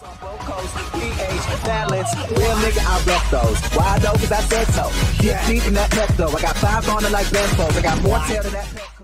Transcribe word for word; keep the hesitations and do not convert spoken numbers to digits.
Some vocals, pH, balance, real nigga, I rep those. Why though? Cause I said so. Get deep in that pep though. I got five on it like Benfos. I got more tail than that pep.